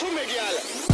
Pume guiala.